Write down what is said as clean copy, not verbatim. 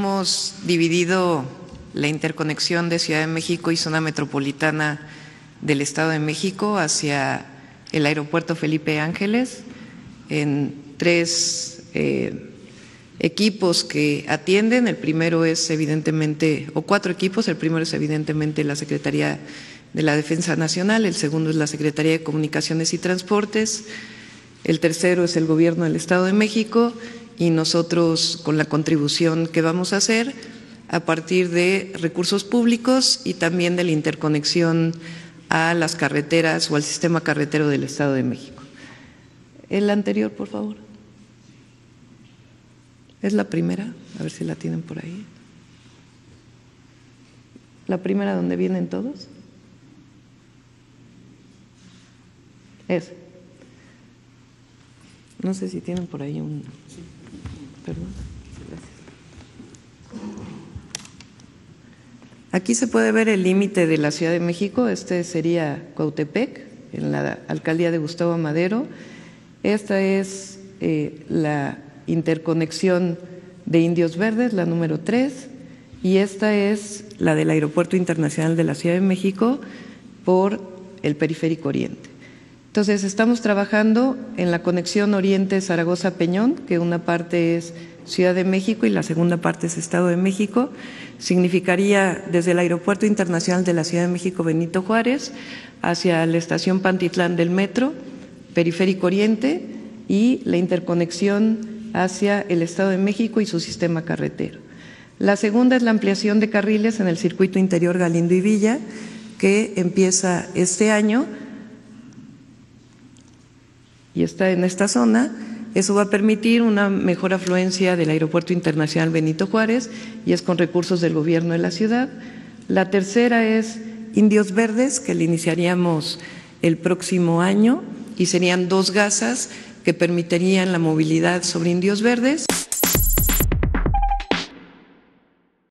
Hemos dividido la interconexión de Ciudad de México y zona metropolitana del Estado de México hacia el aeropuerto Felipe Ángeles en tres equipos que atienden. El primero es evidentemente, o cuatro equipos, el primero es evidentemente la Secretaría de la Defensa Nacional, el segundo es la Secretaría de Comunicaciones y Transportes, el tercero es el Gobierno del Estado de México y nosotros con la contribución que vamos a hacer a partir de recursos públicos y también de la interconexión a las carreteras o al sistema carretero del Estado de México. El anterior, por favor. Es la primera, a ver si la tienen por ahí. La primera donde vienen todos. Es. No sé si tienen por ahí un… Perdón. Gracias. Aquí se puede ver el límite de la Ciudad de México. Este sería Cuautepec, en la alcaldía de Gustavo Madero. Esta es la interconexión de Indios Verdes, la número 3, y esta es la del Aeropuerto Internacional de la Ciudad de México por el Periférico Oriente. Entonces, estamos trabajando en la conexión Oriente-Zaragoza-Peñón, que una parte es Ciudad de México y la segunda parte es Estado de México. Significaría desde el Aeropuerto Internacional de la Ciudad de México Benito Juárez hacia la estación Pantitlán del metro, Periférico Oriente y la interconexión hacia el Estado de México y su sistema carretero. La segunda es la ampliación de carriles en el Circuito Interior Galindo y Villa, que empieza este año y está en esta zona. Eso va a permitir una mejor afluencia del Aeropuerto Internacional Benito Juárez y es con recursos del gobierno de la ciudad. La tercera es Indios Verdes, que la iniciaríamos el próximo año y serían 2 gasas que permitirían la movilidad sobre Indios Verdes.